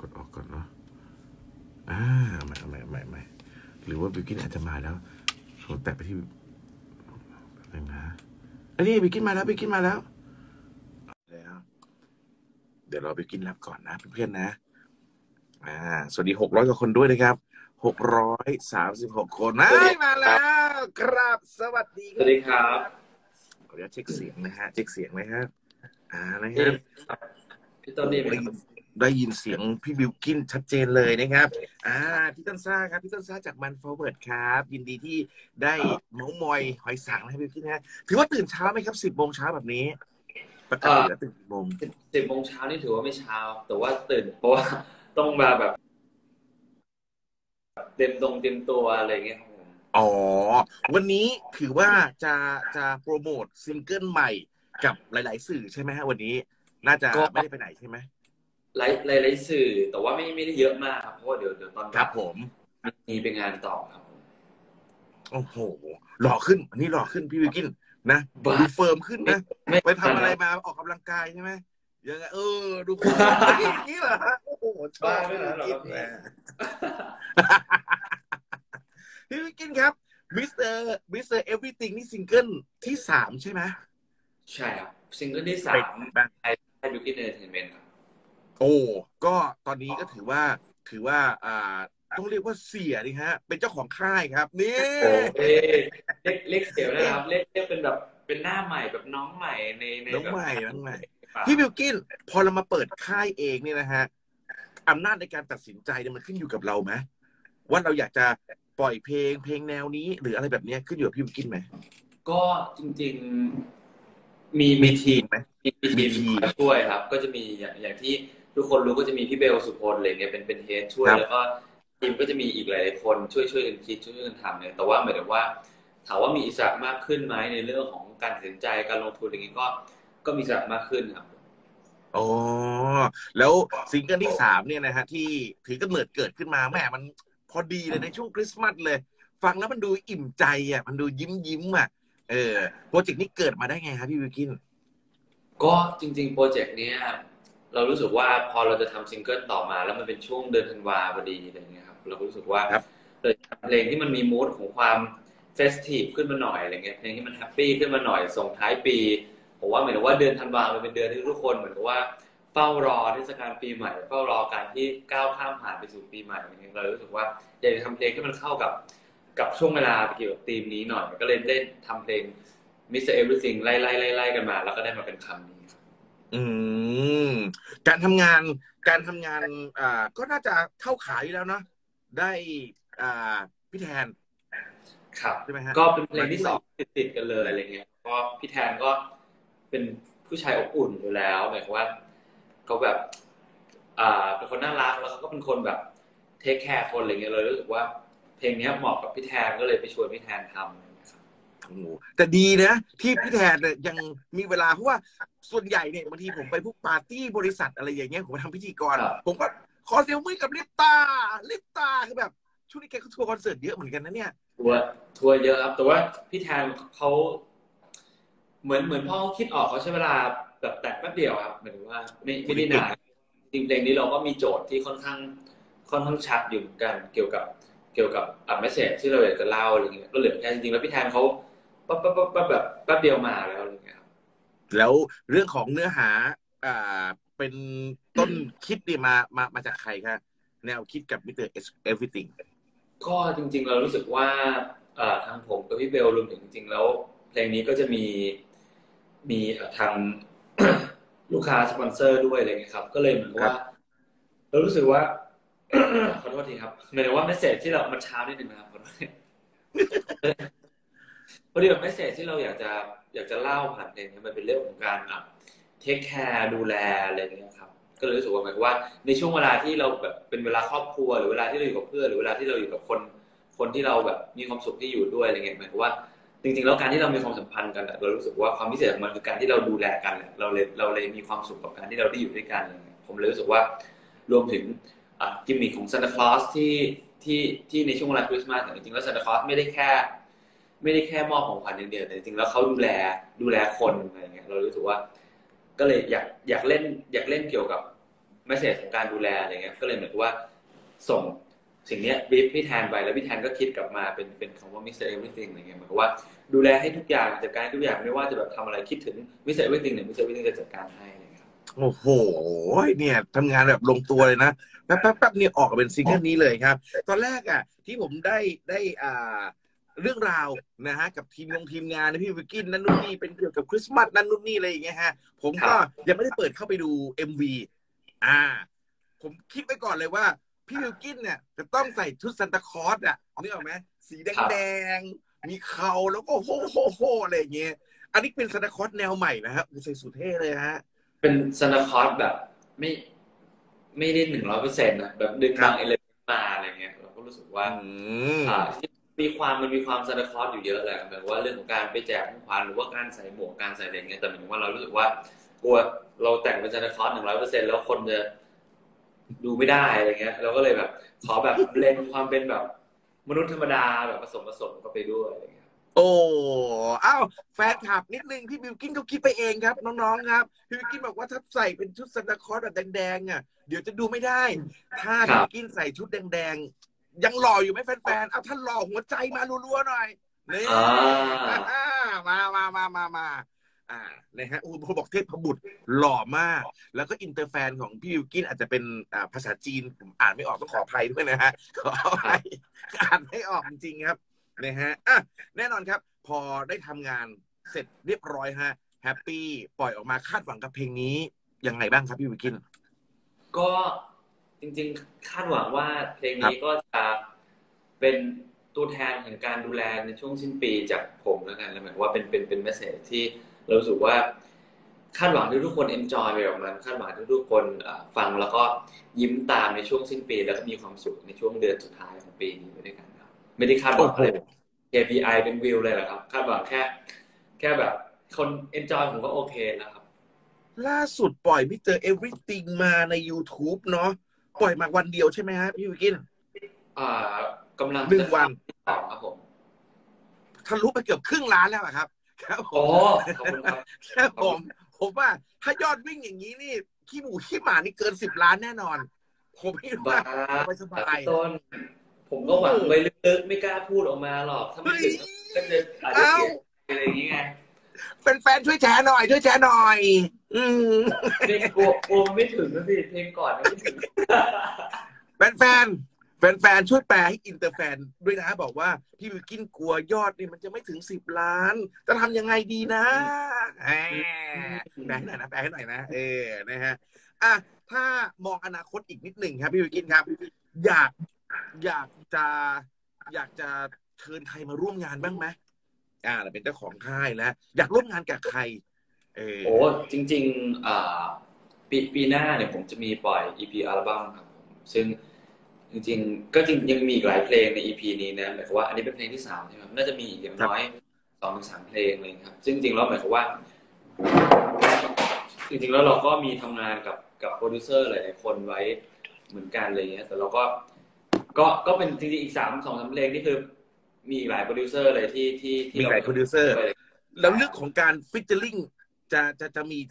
กดออกก่อนเนาะไม่หรือว่าบิวกินอาจจะมาแล้วผมแตะไปที่อะไรนะอันนี้บิวกินมาแล้วบิวกินมาแล้วเดี๋ยวเราบิวกินรับก่อนนะเพื่อนๆนะสวัสดี600กว่าคนด้วยนะครับ636คนนะมาแล้วครับสวัสดีครับเดี๋ยวเช็คเสียงนะฮะเช็คเสียงไหมครับนะครับพี่ต้นได้ยินเสียงพี่บิวกินชัดเจนเลยนะครับพี่ต้นซ่าครับพี่ต้นซ่าจากมันฟอร์เวิร์ดครับยินดีที่ได้เม้ามอยหอยสังนะพี่บิวกินนะถือว่าตื่นเช้าไหมครับ10 โมงเช้าแบบนี้ปกติแล้วตื่น10 โมง10 โมงเช้านี่ถือว่าไม่เช้าแต่ว่าตื่นเพราะว่าต้องมาแบบเต็มตัวอะไรเงี้ยอ๋อวันนี้ถือว่าจะโปรโมทซิงเกิลใหม่กับหลายๆสื่อใช่ไหมฮะวันนี้น่าจะไม่ได้ไปไหนใช่ไหมหลายสื่อแต่ว่าไม่ได้เยอะมากครับเพราะว่าเดี๋ยวตอนครับผมมีเป็นงานต่อครับโอ้โหหล่อขึ้นอันนี้หล่อขึ้นพี่บิวกินนะดูเฟิร์มขึ้นนะไปทำอะไรมาออกกำลังกายใช่ไหมยังไงดูคนนี้เหรอฮะโอ้โหชอบไม่หรอกพี่บิวกินครับ Mr. Everything นี่ซิงเกิลที่3ใช่ไหมใช่ครับซิงเกิลที่3ให้บิวกินเอนเตอร์เทนเมนต์โอ้ก็ตอนนี้ก็ถือว่าต้องเรียกว่าเสียนี่ฮะเป็นเจ้าของค่ายครับนี่เล็กเสียนะครับเล็กเป็นแบบเป็นหน้าใหม่แบบน้องใหม่ในน้องใหม่พี่บิวกินพอเรามาเปิดค่ายเองเนี่ยนะฮะอำนาจในการตัดสินใจเนี่ยมันขึ้นอยู่กับเราไหมว่าเราอยากจะปล่อยเพลงแนวนี้หรืออะไรแบบนี้ขึ้นอยู่กับพี่บิวกินไหมก็จริงๆมีทีมไหมมีทีมช่วยครับก็จะมีอย่างที่ทุกคนรู้ก็จะมีพี่เบลสุพลอะไรเงี้ยเป็นเฮดช่วยแล้วก็ทีมก็จะมีอีกหลายคนช่วยกันคิดช่วยกันทำเนี่ยแต่ว่าเหมือนกับว่าถามว่ามีอิสระมากขึ้นไหมในเรื่องของการตัดสินใจการลงทุนอะไรเงี้ยก็มีอิสระมากขึ้นครับอ๋อแล้วซิงเกิลที่3เนี่ยนะฮะที่ถือกำเนิดเกิดขึ้นมาแหมมันพอดีเลยในช่วงคริสต์มาสเลยฟังแล้วมันดูอิ่มใจอ่ะมันดูยิ้มอ่ะโปรเจกต์นี้เกิดมาได้ไงครับพี่บิวกินก็จริงๆโปรเจกต์เนี้ยเรารู้สึกว่าพอเราจะทำซิงเกิลต่อมาแล้วมันเป็นช่วงเดือนธันวาพอดีอะไรเงี้ยครับเรารู้สึกว่าเลยทำเพลงที่มันมีมูดของความเฟสทีฟขึ้นมาหน่อยอะไรเงี้ยเพลงที่มันแฮปปี้ขึ้นมาหน่อยส่งท้ายปีผมว่าเหมือนว่าเดือนธันวามันเป็นเดือนที่ทุกคนเหมือนกับว่าเฝ้ารอเทศกาลปีใหม่เฝ้ารอการที่ก้าวข้ามผ่านไปสู่ปีใหม่อะไรเงี้ยเรารู้สึกว่าอยากจะทำเพลงที่มันเข้ากับช่วงเวลาเกี่ยวกับธีมนี้หน่อยก็เลยเล่นทำเพลง Mr. Everything ไล่กันมาแล้วก็ได้มาเป็นคำนี้การทำงานก็น่าจะเข้าขายแล้วเนาะได้พี่แทนครับใช่ไหมฮะก็เป็นเพลงที่2ติดกันเลยอะไรเงี้ยก็พี่แทนก็เป็นผู้ชายอบอุ่นอยู่แล้วหมายความว่าเขาแบบเป็นคนน่ารักแล้วเขาก็เป็นคนแบบเทคแคร์คนอะไรเงี้ยเลยรู้สึกว่าเพลงนี้เหมาะกับพี่แทนก็เลยไปชวนพี่แทนทำแต่ดีนะที่พี่แทนเนี่ยยังมีเวลาเพราะว่าส่วนใหญ่เนี่ยบางทีผมไปพวกปาร์ตี้บริษัทอะไรอย่างเงี้ยผมทำพิธีกรผมก็ขอเซลฟี่กับลิปตาคือแบบช่วงนี้แกก็ทัวร์คอนเสิร์ตเยอะเหมือนกันนะเนี่ยทัวร์เยอะครับแต่ว่าพี่แทนเขาเหมือนพ่อคิดออกเขาใช้เวลาแบบแต่แป๊บเดียวครับเหมือนว่าไม่ได้นานจริงเพลงนี้เราก็มีโจทย์ที่ค่อนข้างชัดอยู่เหมือนกันเกี่ยวกับแมสเซจที่เราอยากจะเล่าอะไรเงี้ยก็เหลือแค่จริงๆแล้วพี่แทนเขาปั๊บแบบแป๊บเดียวมาแล้วอะไรเงี้ยครับแล้วเรื่องของเนื้อหาเป็นต้นคิดนี่มาจากใครครับแนวคิดกับ Mr. Everything ก็จริงๆเรารู้สึกว่าทางผมกับพี่เบลรวมถึงจริงๆแล้วเพลงนี้ก็จะมีทาง ลูกค้าสปอนเซอร์ด้วยอะไรเงี้ยครับก็เลยเหมือนว่าเรารู้สึกว่าขอโทษทีครับหมายถึงว่าเมสเซจที่เรามันช้านิดนึงนะครับขอโทษพอดีแบบเมสเซจที่เราอยากจะเล่าผ่านเพลงนี้มันเป็นเรื่องของการเทคแคร์ดูแลอะไรอย่างเงี้ยครับก็เลยรู้สึกว่าหมายความว่าในช่วงเวลาที่เราแบบเป็นเวลาครอบครัวหรือเวลาที่เราอยู่กับเพื่อนหรือเวลาที่เราอยู่กับคนที่เราแบบมีความสุขที่อยู่ด้วยอะไรเงี้ยหมายความว่าจริงๆแล้วการที่เรามีความสัมพันธ์กันเรารู้สึกว่าความพิเศษของมันคือการที่เราดูแลกันเราเลยมีความสุขกับการที่เราได้อยู่ด้วยกันผมเลยรู้สึกว่ารวมถึงกิมมิคของซานตาคลอสที่ในช่วงเวลาคริสต์มาสจริงๆแล้วซานตาคลอสไม่ได้แค่มอบของขวัญอย่างเดียวแต่จริงๆแล้วเขาดูแลคนอะไรเงี้ยเรารู้สึกว่าก็เลยอยากเล่นเกี่ยวกับ ไม่เสร็จของการดูแลอะไรเงี้ยก็เลยเหมือนว่าส่งสิ่งนี้บรีฟพี่แทนไปแล้วพี่แทนก็คิดกลับมาเป็นคำว่า Mr. Everything อะไรเงี้ยหมายความว่าดูแลให้ทุกอย่างจัดการทุกอย่างไม่ว่าจะแบบทำอะไรคิดถึง Mr. Everything เนี่ย Mr. Everything จะจัดการให้โอ้โหเนี่ยทำงานแบบลงตัวเลยนะแป๊บเนี่ยออกเป็นซิงเกิลนี้เลยครับตอนแรกอ่ะที่ผมได้เรื่องราวนะฮะกับทีมงานนะพี่วิกกินนั่นนู่นนี่เป็นเกี่ยวกับคริสต์มาสนั่นนู่นนี่อะไรอย่างเงี้ยฮะผมก็ยังไม่ได้เปิดเข้าไปดู MV ผมคิดไว้ก่อนเลยว่าพี่วิกกินเนี่ยจะต้องใส่ชุดซานตาคลอสอ่ะนี่เหรอไหมสีแดงมีเขาแล้วก็โหอะไรอย่างเงี้ยอันนี้เป็นซานตาคลอสแนวใหม่นะฮะใส่สูทเท่เลยฮะเป็นซานตาคลอสแบบไม่ได้ 100% นะแบบดึงบางเอเลเมนต์มาอะไรเงี้ยเราก็รู้สึกว่ามันมีความซานตาคลอสอยู่เยอะแหละแบบว่าเรื่องของการไปแจกของขวัญหรือว่าการใส่หมวกการใส่อะไรเงี้ยแต่หมายถึงว่าเรารู้สึกว่ากลัวเราแต่งเป็นซานตาคลอส 100% แล้วคนจะดูไม่ได้อะไรเงี้ยเราก็เลยแบบขอแบบเล่นความเป็นแบบมนุษย์ธรรมดาแบบผสมก็ไปด้วยอะไรเงี้ยโอ้อ้าวแฟนคลับนิดนึงพี่บิวกิ้นเขาคิดไปเองครับน้องๆครับพี่บิวกิ้นบอกว่าถ้าใส่เป็นชุดซานตาคลอสแบบแดงๆอ่ะเดี๋ยวจะดูไม่ได้ถ้าบิวกิ้นใส่ชุดแดงๆยังหล่ออยู่ไหมแฟนๆเอาท่านหล่อหัวใจมารัวๆหน่อยนี่มานะฮะอู๋บอกเทพบุตรหล่อมากแล้วก็อินเตอร์แฟนของพี่บิวกิ้นอาจจะเป็นภาษาจีนผมอ่านไม่ออกต้องขออภัยด้วยนะฮะขออภัยอ่านไม่ออกจริงครับนะฮะแน่นอนครับพอได้ทำงานเสร็จเรียบร้อยฮะแฮปปี้ปล่อยออกมาคาดหวังกับเพลงนี้ยังไงบ้างครับพี่วิกกินก็จริงๆคาดหวังว่าเพลงนี้ก็จะเป็นตัวแทนของการดูแลในช่วงสิ้นปีจากผมแล้วกันหมายว่าเป็นเมสเสจที่เรารู้สึกว่าคาดหวังที่ทุกคนเอนจอยไปกับมันคาดหวังที่ทุกคนฟังแล้วก็ยิ้มตามในช่วงสิ้นปีแล้วก็มีความสุขในช่วงเดือนสุดท้ายของปีนี้ด้วยกันไม่ได้คาดหวังอะไร KPI เป็นวิวเลยเหรอครับคาดหวังแค่แบบคนเอนจอยผมก็โอเคแล้วครับล่าสุดปล่อย Mr. Everything มาใน YouTube เนาะปล่อยมาวันเดียวใช่ไหมฮะพี่วิกกินกำลังหนึ่งวันครับผมทะลุไปเกือบครึ่งล้านแล้วครับครับผมขอบคุณครับครับผมว่าถ้ายอดวิ่งอย่างนี้นี่ขี้หมูขี้หมานี่เกิน10ล้านแน่นอนผมไม่รู้ว่าสบายต้นผมก็หวังไว้ลึกๆไม่กล้าพูดออกมาหรอกถ้าไม่ถึงก็จะอาจจะเสียอะไรอย่างเงี้ยเป็นแฟนช่วยแชร์หน่อยเพลงโกไม่ถึงนะสิเพลงก่อนไม่ถึงแฟนช่วยแปลให้อินเตอร์แฟนด้วยนะบอกว่าพี่วิกกินกลัวยอดนี่มันจะไม่ถึง10 ล้านจะทำยังไงดีนะแปลให้หน่อยนะนะฮะถ้ามองอนาคตอีกนิดหนึ่งครับพี่วิกกินครับอยากจะเชิญใครมาร่วมงานบ้างไหมเราเป็นเจ้าของค่ายแล้วอยากร่วมงานกับใครโอ้จริงๆปีหน้าเนี่ยผมจะมีปล่อย EP อัลบั้มครับซึ่งจริงยังมีหลายเพลงใน EP นี้นะหมายความว่าอันนี้เป็นเพลงที่3ใช่ไหมน่าจะมีอย่างน้อย 2-3 เพลงเลยครับซึ่งจริงแล้วหมายความว่าจริงๆแล้วเราก็มีทำงานกับโปรดิวเซอร์หลายๆคนไว้เหมือนกันเลยเงี้ยแต่เราก็เป็นจริงๆอีก 2-3 เพลงนี่คือมีหลายโปรดิวเซอร์เลยที่หลายโปรดิวเซอร์แล้วเรื่องของการฟิชเชอร์ลิง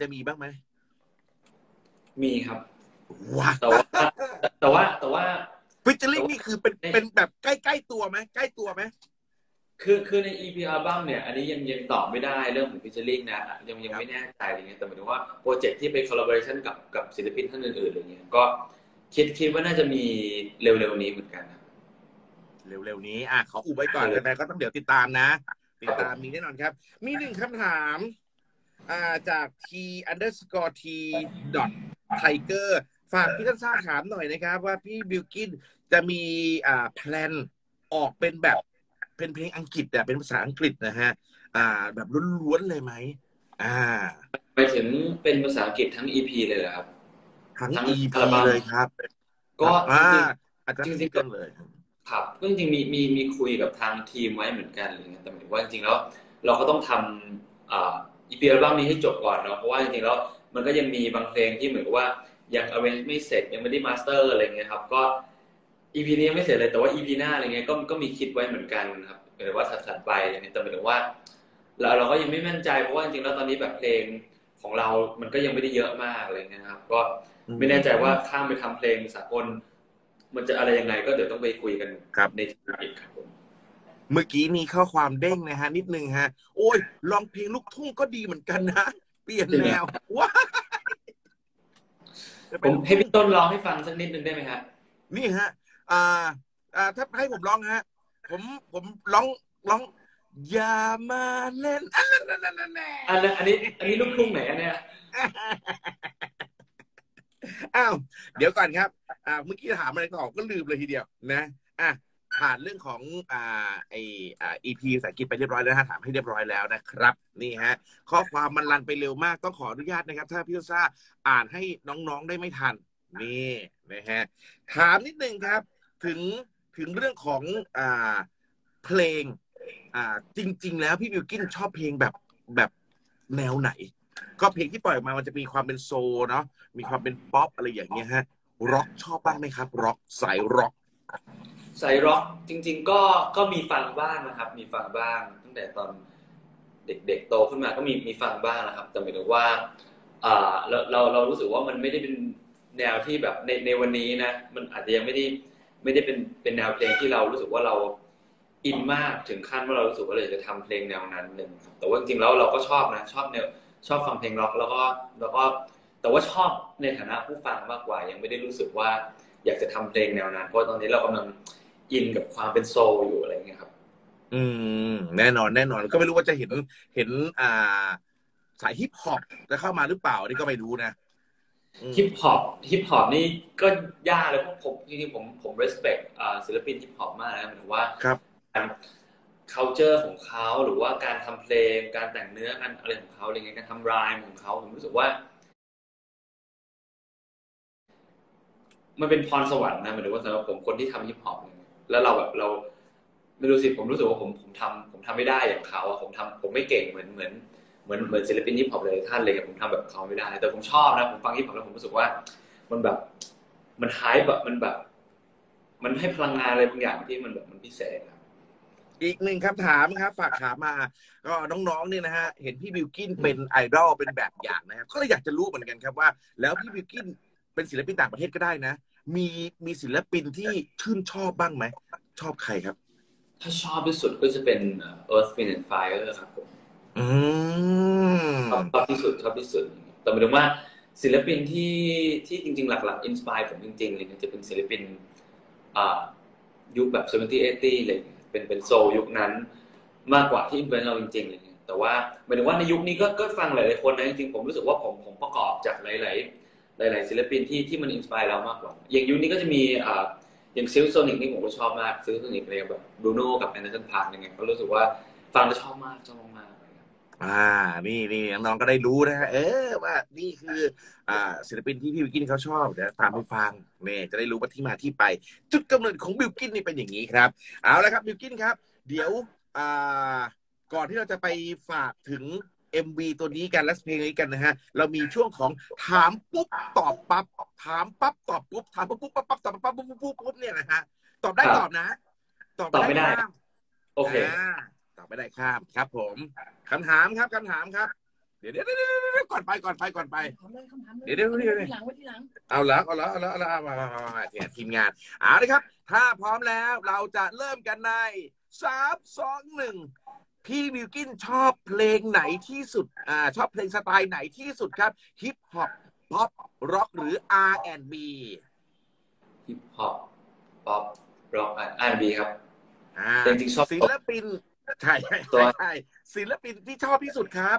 จะมีบ้างไหมมีครับแต่ว่าฟิชเชอร์ลิงนี่คือเป็นแบบใกล้ตัวไหมคือใน EP อัลบั้มเนี่ยอันนี้ยังตอบไม่ได้เรื่องของฟิชเชอร์ลิงนะยังไม่แน่ใจอะไรเงี้ยแต่หมายถึงว่าโปรเจกต์ที่เป็นคอลลาบอเรชั่นกับศิลปินท่านอื่นๆอะไรเงี้ยก็คิดว่าน่าจะมีเร็วๆนี้เหมือนกันนะเร็วๆนี้ขออุบไว้ก่อนแต่ก็ต้องเดี๋ยวติดตามนะติดตามมีแน่นอนครับมีหนึ่งคำถามจาก t_t.tiger ฝากพี่ท่านซ่าถามหน่อยนะครับว่าพี่บิวกิ้นจะมีแพลนออกเป็นแบบเป็นเพลงอังกฤษแต่เป็นภาษาอังกฤษนะฮะแบบล้วนๆเลยไหมไปถึงเป็นภาษาอังกฤษทั้ง EP เลยเหรอครับทั้ง EP เลยครับก็จริงก็เลยครับก็จริงมีคุยกับทางทีมไว้เหมือนกันอะไรเงี้ยแต่หมายว่าจริงๆแล้วเราก็ต้องทำEP อัลบั้มนี้ให้จบก่อนเนาะเพราะว่าจริงๆแล้วมันก็ยังมีบางเพลงที่เหมือนกับว่ายังเอาไว้ไม่เสร็จยังไม่ได้มาสเตอร์อะไรเงี้ยครับก็ EP นี้ยังไม่เสร็จเลยแต่ว่า EP หน้าอะไรเงี้ยก็มีคิดไว้เหมือนกันครับแต่ว่าถัดไปอย่างนี้แต่หมายว่าเราก็ยังไม่มั่นใจเพราะว่าจริงๆแล้วตอนนี้แบบเพลง ของเรามันก็ยังไม่ได้เยอะมากอะไรเงี้ยครับก็ไม่แน่ใจว่าข้ามไปทำเพลงสากลมันจะอะไรยังไงก็เดี๋ยวต้องไปคุยกันในทีมอีกครับเมื่อกี้มีข้อความเด้งนะฮะนิดนึงฮะโอ้ยลองเพลงลูกทุ่งก็ดีเหมือนกันนะเปลี่ยนแนวว้าผมให้พี่ต้นร้องให้ฟังสักนิดนึงได้ไหมฮะนี่ฮะถ้าให้ผมร้องฮะผมร้องอย่ามาเล่นอันนี้ลูกทุ่งไหนเนี่ยอ้าวเดี๋ยวก่อนครับเมื่อกี้ถามอะไรต่อก็ลืมเลยทีเดียวนะผ่านเรื่องของEP ภาษาอังกฤษไปเรียบร้อยแล้วถามให้เรียบร้อยแล้วนะครับนี่ฮะข้อความมันลันไปเร็วมากต้องขออนุญาตนะครับถ้าพี่ต้นซ่าอ่านให้น้องๆได้ไม่ทันนี่นะฮะถามนิดนึงครับถึงเรื่องของเพลงจริงๆแล้วพี่บิวกินชอบเพลงแบบแนวไหนก็เพลงที่ปล่อยออกมามันจะมีความเป็นโซลเนาะมีความเป็นป๊อปอะไรอย่างเงี้ยฮะร็อกชอบบ้างไหมครับร็อกสายร็อกจริงๆก็มีฟังบ้างนะครับมีฟังบ้างตั้งแต่ตอนเด็กๆโตขึ้นมาก็มีฟังบ้างนะครับแต่หมายถึงว่าเรารู้สึกว่ามันไม่ได้เป็นแนวที่แบบในวันนี้นะมันอาจจะยังไม่ได้เป็นแนวเพลงที่เรารู้สึกว่าเราอินมากถึงขั้นว่าเรารู้สึกว่าเราจะทำเพลงแนวนั้นหนึ่งแต่ว่าจริงๆแล้วเราก็ชอบนะชอบฟังเพลงร็อกแล้วก็แต่ว่าชอบในฐานะผู้ฟังมากกว่ายังไม่ได้รู้สึกว่าอยากจะทำเพลงแนวนั้นเพราะตอนนี้เรากำลังอินกับความเป็นโซลอยู่อะไรเงี้ยครับแน่นอนก็ไม่รู้ว่าจะเห็นสายฮิปฮอปจะเข้ามาหรือเปล่านี่ก็ไม่รู้นะฮิปฮอปนี่ก็ยากเลยเพราะผมจริงๆผม respect ศิลปินฮิปฮอปมากนะหมายถึงว่าครับculture ของเขาหรือว่าการทำเพลงการแต่งเนื้อการอะไรของเขาอะไรเงี้ยการทำรายของเขาผมรู้สึกว่ามันเป็นพรสวรรค์นะหมายถึงว่าสำหรับผมคนที่ทำฮิปฮอปเนี่ยแล้วเราแบบเราไม่รู้สิผมรู้สึกว่าผมทำไม่ได้อย่างเขาอะผมไม่เก่งเหมือนศิลปินฮิปฮอปเลยท่านเลยผมทำแบบเขาไม่ได้แต่ผมชอบนะผมฟังฮิปฮอปแล้วผมรู้สึกว่ามันแบบมันไฮป์แบบมันให้พลังงานอะไรบางอย่างที่มันแบบมันพิเศษนะอีกหนึ่งคำถามครับฝากถามมาก็น้องๆเนี่ยนะฮะเห็นพี่บิวกินเป็นไอดอลเป็นแบบอย่างนะครับก็เลยอยากจะรู้เหมือนกันครับว่าแล้วพี่บิวกินเป็นศิลปินต่างประเทศก็ได้นะมีศิลปินที่ชื่นชอบบ้างไหมชอบใครครับถ้าชอบที่สุดก็จะเป็น Earth Wind and Fire ครับผมชอบที่สุดแต่หมายถึงว่าศิลปินที่จริงๆหลักๆอินสปายผมจริงๆเลยจะเป็นศิลปินยุคแบบ 70-80 เลยเป็นโซลยุคนั้นมากกว่าที่อินฟลูเอนซ์เราจริงๆเลยแต่ว่าหมายถึงว่าในยุคนี้ก็ฟังหลายๆคนนะจริงๆผมรู้สึกว่าผมประกอบจากหลายๆศิลปินที่มันอินสปายเรามากกว่าอย่างยุคนี้ก็จะมีอย่างซิลโซนิกนี่ผมก็ชอบมากซิลโซนิกเลยแบบบรูโน่กับแอนเดอร์สันพาร์คยังไงก็รู้สึกว่าฟังแล้วชอบมากนี่น้องก็ได้รู้นะฮะว่านี่คือศิลปินที่พี่บิวกินเขาชอบนะตามไปฟังเนี่ยจะได้รู้ว่าที่มาที่ไปจุดกำเนิดของบิวกินนี่เป็นอย่างนี้ครับเอาละครับบิวกินครับเดี๋ยวก่อนที่เราจะไปฝากถึง MV ตัวนี้กันและเพลงนี้กันนะฮะเรามีช่วงของถามปุ๊บตอบปั๊บถามปั๊บตอบปุ๊บถามปุ๊บปั๊บตอบปั๊บปุ๊บเนี่ยนะฮะตอบได้ตอบนะตอบไม่ได้โอเคไม่ได้ครับผมคำถามครับเดี๋ยวก่อนไปเดี๋ยวเอาละมาทีมงานเอาเลยครับถ้าพร้อมแล้วเราจะเริ่มกันใน3, 2, 1พี่บิวกินชอบเพลงไหนที่สุดชอบเพลงสไตล์ไหนที่สุดครับฮิปฮอปป๊อปร็อกหรือ R&B ฮิปฮอปป๊อปร็อก R&B ครับจริงๆชอบศิลปินใช่ศิลปินที่ชอบที่สุดครับ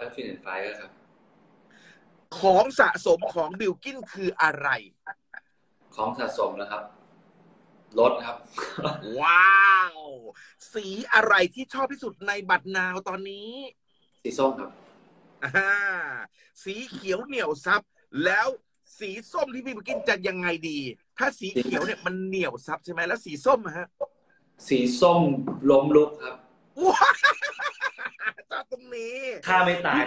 Earth Wind and Fire ครับของสะสมของบิวกินคืออะไรของสะสมนะครับรถครับว้าวสีอะไรที่ชอบที่สุดในบัตรนาวตอนนี้สีส้มครับสีเขียวเหนียวซับแล้วสีส้มที่บิวกินจะยังไงดีถ้าสีเขียวเนี่ยมันเหนียวซับใช่ไหมแล้วสีส้มฮะสีส้มล้มลุกครับชอบตรงนี้ถ้าไม่ตาย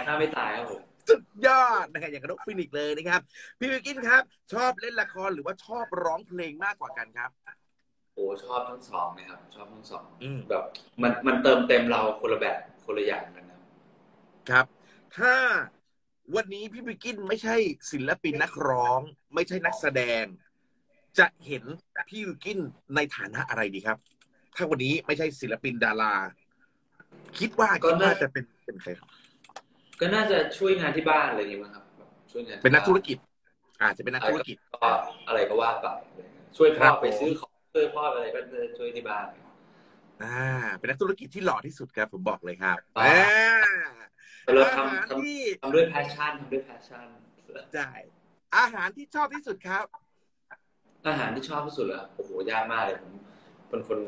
ครับผมสุดยอดนะครับอย่างกระดกฟินิกเลยนะครับพี่บิวกินครับชอบเล่นละครหรือว่าชอบร้องเพลงมากกว่ากันครับโอ้ชอบทั้งสองนะครับชอบทั้งสองแบบมันเติมเต็มเราคนละแบบคนละอย่างกันนะครับ ถ้าวันนี้พี่บิกินไม่ใช่ศิลปินนักร้องไม่ใช่นักแสดงจะเห็นพี่บิกินในฐานะอะไรดีครับถ้าวันนี้ไม่ใช่ศิลปินดาราคิดว่าก็น่าจะเป็นใครครับก็น่าจะช่วยงานที่บ้านอะไรอย่างเงี้ยครับช่วยงานเป็นนักธุรกิจอาจจะเป็นนักธุรกิจก็อะไรก็ว่าไปช่วยพ่อไปซื้อของช่วยพ่ออะไรก็ช่วยที่บ้านเป็นนักธุรกิจที่หล่อที่สุดครับผมบอกเลยครับเราทำด้วยแพชชั่นใช่อาหารที่ชอบที่สุดครับอาหารที่ชอบที่สุดเหรอโอ้โหยากมากเลยผมเป็นคน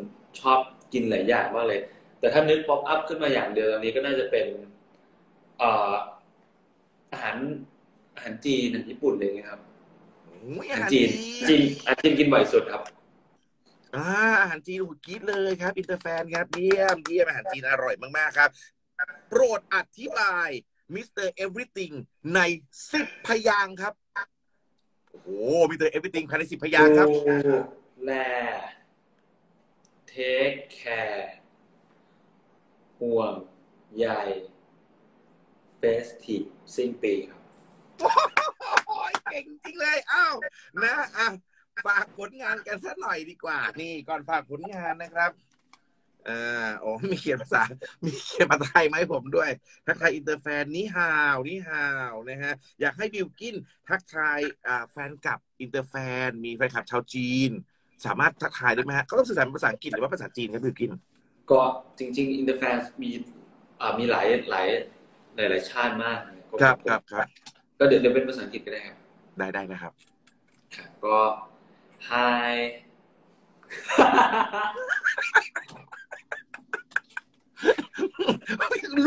ชอบกินหลายอย่างมากเลยแต่ถ้านึกป๊อปอัพขึ้นมาอย่างเดียวตอนนี้ก็น่าจะเป็นอาหารจีนญี่ปุ่นเลยนะครับอาหารจีนกินบ่อยสุดครับอาหารจีนหูกรี๊ดเลยครับอินเตอร์แฟนครับเยี่ยมอาหารจีนอร่อยมากๆครับโปรดอธิบาย Mr. Everything ใน10 พยางค์ครับโอ้โห Mr. Everything ภายใน10 พยางค์ครับแล Take care ห่วงใย Festive สิ้นปีครับโอ้ยเก่งจริงเลยอ้าวนะฝากผลงานกันสักหน่อยดีกว่านี่ก่อนฝากผลงานนะครับอ๋อมีเขียนภาษามีเขียนภาษาไทยไหมผมด้วยทักทายอินเตอร์แฟนนี่ฮาวนะฮะอยากให้บิวกินทักทายแฟนคลับอินเตอร์แฟนมีแฟนคลับชาวจีนสามารถทักทายได้ไหมฮะก็ต้องสื่อสารภาษาอังกฤษหรือว่าภาษาจีนครับบิวกินก็จริงๆอินเตอร์แฟนมีหลายชาติมากครับก็เดี๋ยวเป็นภาษาอังกฤษก็ได้ครับได้นะครับก็ Hi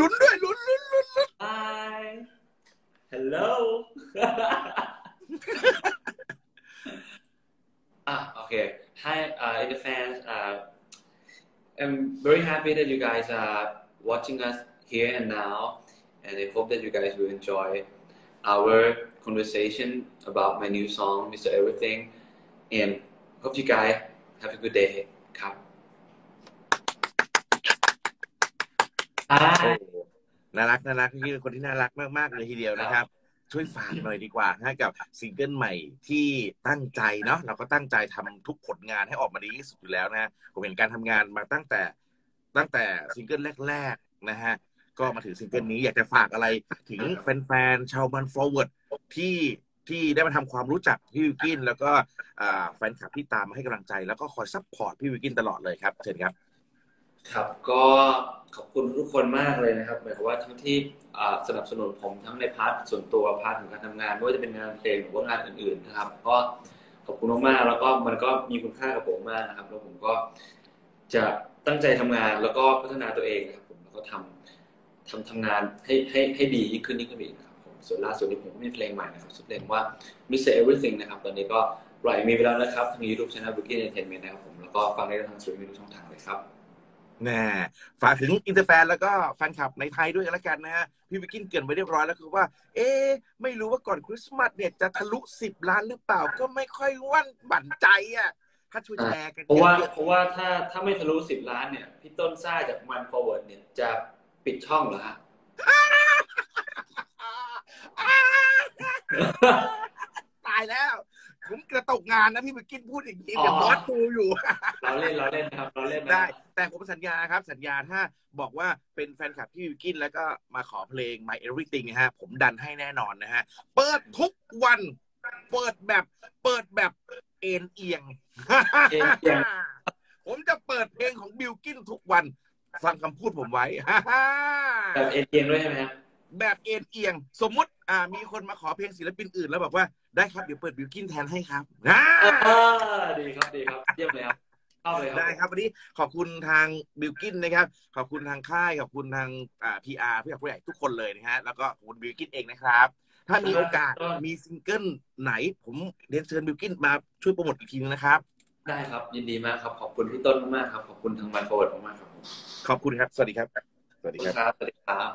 ลุ้นด้วยลุ้น Hi Hello โอเค Hi in the fans I'm very happy that you guys are watching us here and now and I hope that you guys will enjoy our conversation about my new song Mr. Everything and hope you guys have a good day ครับน่ารักพี่เป็นคนที่น่ารักมากๆเลยทีเดียวนะครับช่วยฝากหน่อยดีกว่าให้กับซิงเกิลใหม่ที่ตั้งใจเนาะเราก็ตั้งใจทำทุกผลงานให้ออกมาดีที่สุดอยู่แล้วนะผมเห็นการทำงานมาตั้งแต่ซิงเกิลแรกๆนะฮะก็มาถึงซิงเกิลนี้อยากจะฝากอะไรถึงแฟนๆชาวบันฟอร์เวิร์ดที่ได้มาทำความรู้จักพี่วิกินแล้วก็แฟนคลับที่ตามมาให้กำลังใจแล้วก็คอยซัพพอร์ตพี่วิกินตลอดเลยครับเชิญครับครับก็ขอบคุณทุกคนมากเลยนะครับหมายความว่าทั้งที่สนับสนุนผมทั้งในพาร์ทส่วนตัวพาร์ทของการทำงานไม่ว่าจะเป็นงานเพลงหรือว่างานอื่นๆนะครับก็ขอบคุณมากๆแล้วก็มันก็มีคุณค่ากับผมมากนะครับแล้วผมก็จะตั้งใจทำงานแล้วก็พัฒนาตัวเองนะครับผมแล้วก็ทำงานให้ดียิ่งขึ้นอีกนะครับผมส่วนล่าสุดนี้ผมก็มีเพลงใหม่นะครับชื่อเพลงว่า Mr. Everything นะครับตอนนี้ก็ปล่อยมีไปแล้วนะครับทาง YouTube Channel Booking Entertainment นะครับผมแล้วก็ฟังได้ทางสื่อทุกช่องทางเลยครับนะฝากถึงอินเตอร์แฟนแล้วก็แฟนคลับในไทยด้วยกันละกันนะฮะพี่บิกินเกริ่นไว้เรียบร้อยแล้วคือว่าไม่รู้ว่าก่อนคริสต์มาสเนี่ยจะทะลุ10 ล้านหรือเปล่าก็ไม่ค่อยว่านบั่นใจอ่ะถ้าช่วยแชร์กันเพราะว่าถ้าไม่ทะลุ10 ล้านเนี่ยพี่ต้นซ่าจากมันฟอร์เวิร์ดเนี่ยจะปิดช่องเหรอฮะตายแล้วผมกระตกงานนะพี่บิกินพูดอย่างนี้เดี๋ยวบอสตูอยู่เราเล่นครับเราเล่นได้แต่ผมสัญญาครับสัญญาถ้าบอกว่าเป็นแฟนคลับพี่บิกินแล้วก็มาขอเพลง My Everything นะฮะผมดันให้แน่นอนนะฮะเปิดทุกวันเปิดแบบเอียงผมจะเปิดเพลงของบิวกินทุกวันฟังคำพูดผมไว้แบบเอียงด้วยใช่ไหมครับแบบเอียงสมมติมีคนมาขอเพลงศิลปินอื่นแล้วบอกว่าได้ครับเดี๋ยวเปิดบิวกินแทนให้ครับดีครับเยี่ยมเลยครับได้ครับวันนี้ขอบคุณทางบิวกินนะครับขอบคุณทางค่ายขอบคุณทางPR ผู้ใหญ่ทุกคนเลยนะฮะแล้วก็ขอบคุณบิวกินเองนะครับถ้ามีโอกาสมีซิงเกิลไหนผมเรียนเชิญบิวกินมาช่วยโปรโมทอีกทีนึงนะครับได้ครับยินดีมากครับขอบคุณพี่ต้นมากครับขอบคุณทางมันโฟร์มากครับขอบคุณครับสวัสดีครับสวัสดีครับ